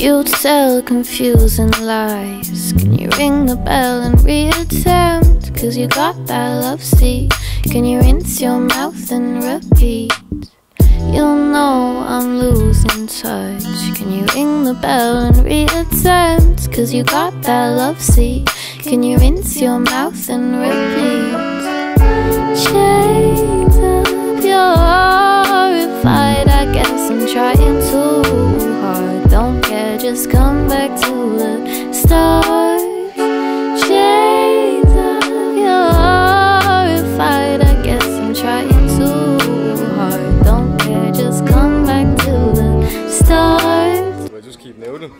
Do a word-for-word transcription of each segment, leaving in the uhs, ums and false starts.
You tell confusing lies. Can you ring the bell and reattempt? Cause you got that love seat. Can you rinse your mouth and repeat? You'll know I'm losing touch. Can you ring the bell and reattempt? Cause you got that love seat. Can you rinse your mouth and repeat? Shades up, you're horrified. I guess I'm trying too hard. Don't care, just come back to the start. Shades up, you're horrified. I guess I'm trying too hard. Don't care, just come back to the start. I just keep noting.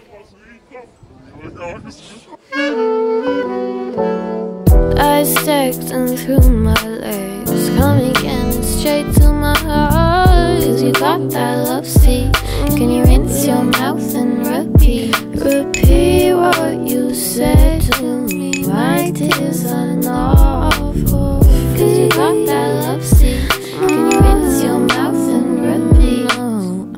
I stacked and through my legs, coming in straight to my heart. Cause you got that love seat. Can you rinse your mouth and repeat? Repeat what you said to me. My tears are not awful. Cause you got that love seat. Can you rinse your mouth and repeat? No.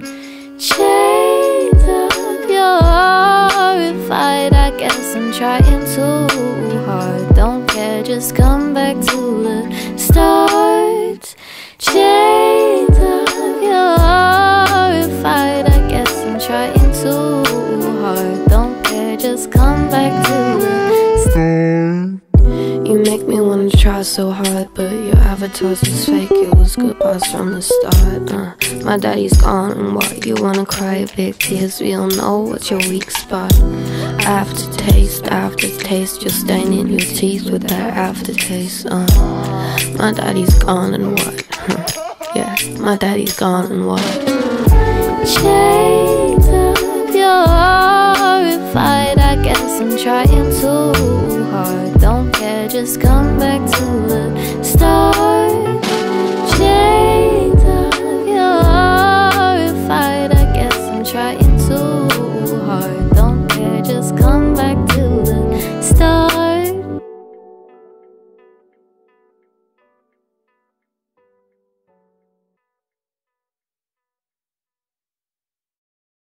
Shades up, you're horrified. I guess I'm trying too hard. Don't just come back to the start. Shades up, you're horrified. I guess I'm trying too hard. Don't care, just come back to the start. You make me wanna try so hard, but your avatars was fake. It was goodbyes from the start. uh, My daddy's gone and what you wanna cry big tears. We all know what's your weak spot. Aftertaste, aftertaste, you're staining your teeth with that aftertaste. uh, My daddy's gone and what? Yeah, my daddy's gone and what? Shades up, you're horrified. I guess I'm trying too hard. Don't care, just come back to the start.